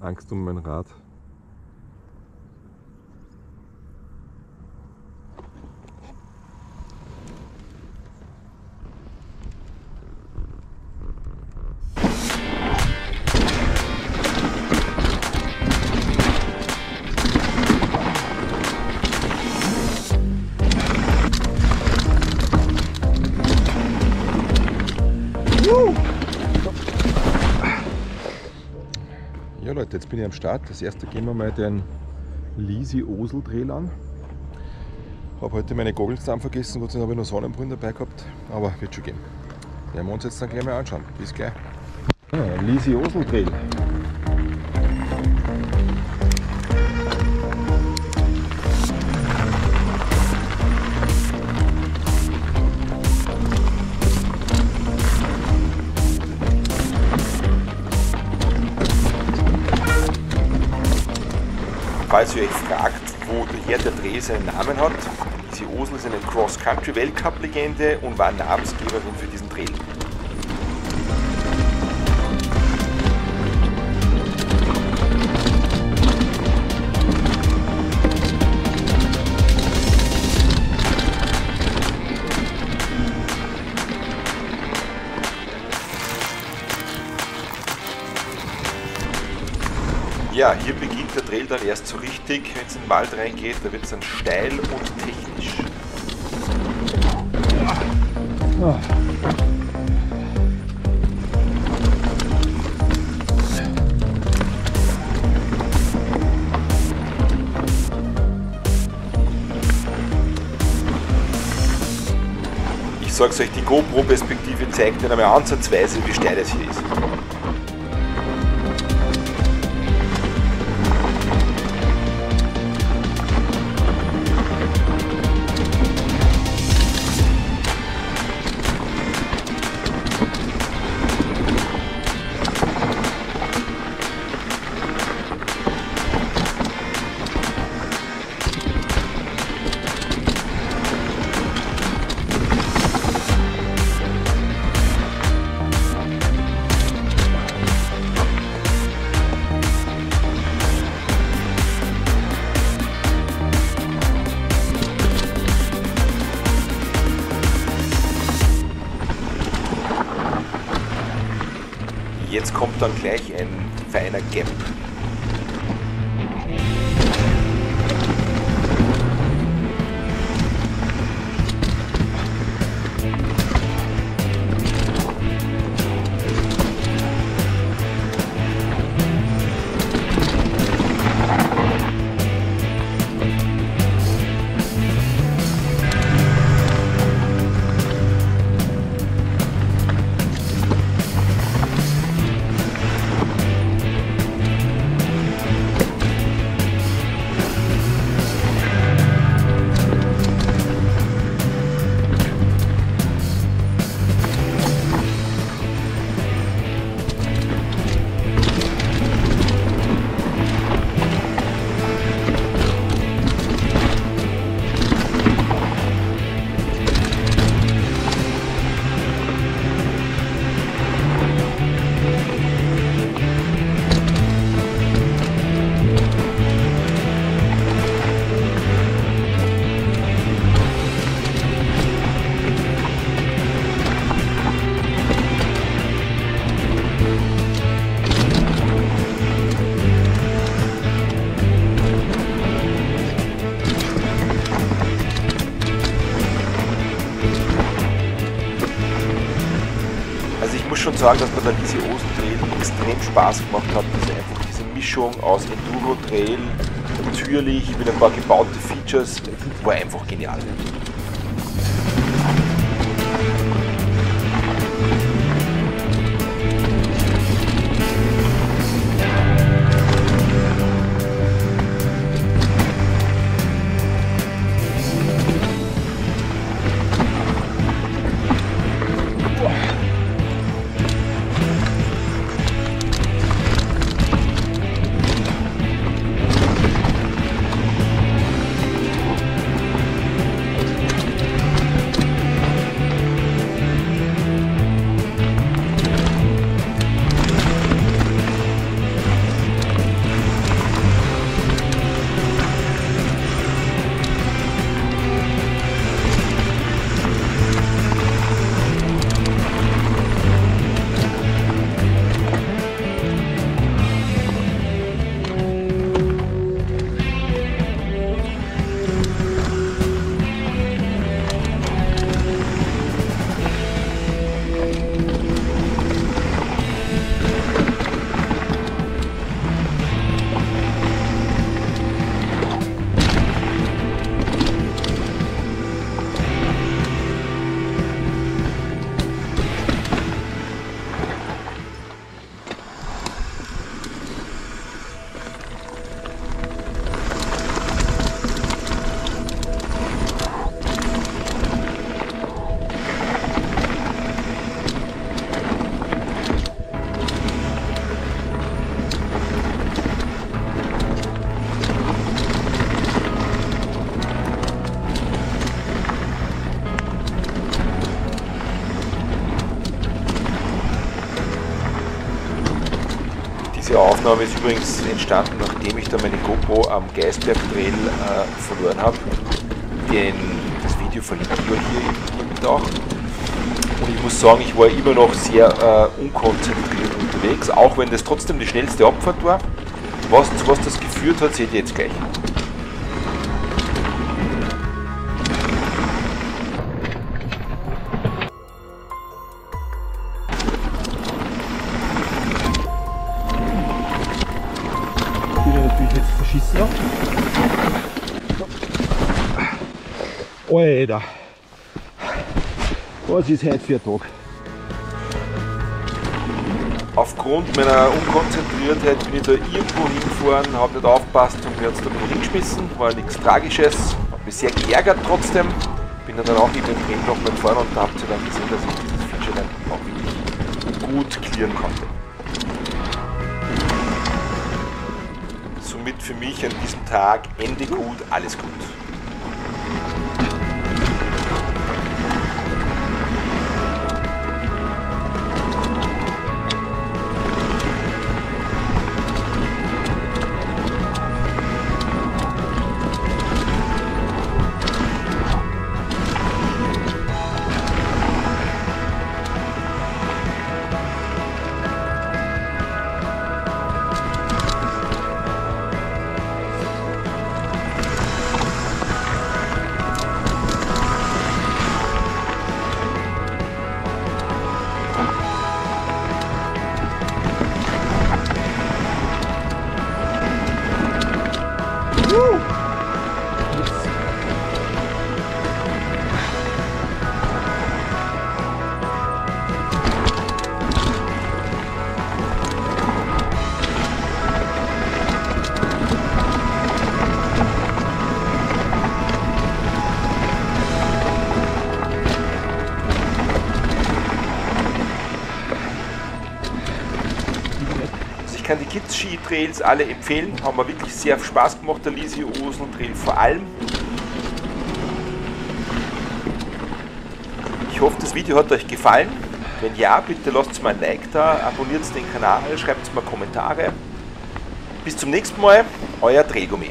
Angst um mein Rad. Ja Leute, jetzt bin ich am Start. Das erste gehen wir mal den Lisi Osl Trail an. Habe heute meine Goggles zusammen vergessen, wozu habe ich noch Sonnenbrillen dabei gehabt, aber wird schon gehen. Werden wir uns jetzt dann gleich mal anschauen. Bis gleich. Ja, Lisi Osl Trail. Falls ihr euch fragt, wo der Trail seinen Namen hat, Lisi Osl ist eine Cross-Country-Weltcup-Legende und war Namensgeberin für diesen Trail. Ja, hier beginnt der Trail dann erst so richtig, wenn es in den Wald reingeht, da wird es dann steil und technisch. Ich sag's euch, die GoPro-Perspektive zeigt nicht einmal ansatzweise, wie steil es hier ist. Jetzt kommt dann gleich ein feiner Gap. Ich muss sagen, dass mir der Lisi Osl Trail extrem Spaß gemacht hat, dass einfach diese Mischung aus Enduro-Trail, natürlich mit ein paar gebauten Features, war einfach genial. Diese Aufnahme ist übrigens entstanden, nachdem ich da meine GoPro am Gaisberg-Trail verloren habe. Das Video verlinke ich euch hier unten auch. Und ich muss sagen, ich war immer noch sehr unkonzentriert unterwegs, auch wenn das trotzdem die schnellste Abfahrt war. Was das geführt hat, seht ihr jetzt gleich. Alter, was ist heute für ein Tag? Aufgrund meiner Unkonzentriertheit bin ich da irgendwo hingefahren, habe nicht aufgepasst und mir hat es da hingeschmissen, war nichts Tragisches, habe mich sehr geärgert trotzdem, bin dann auch in den Trail noch mal gefahren und habe dann gesehen, dass ich dieses Feature dann auch wirklich gut clearen konnte. Somit für mich an diesem Tag Ende gut, alles gut. Ich kann die Kitz-Ski-Trails alle empfehlen, haben mir wirklich sehr Spaß gemacht, der Lisi Osl Trail vor allem. Ich hoffe, das Video hat euch gefallen. Wenn ja, bitte lasst mir ein Like da, abonniert den Kanal, schreibt mir Kommentare. Bis zum nächsten Mal, euer Trailgummi.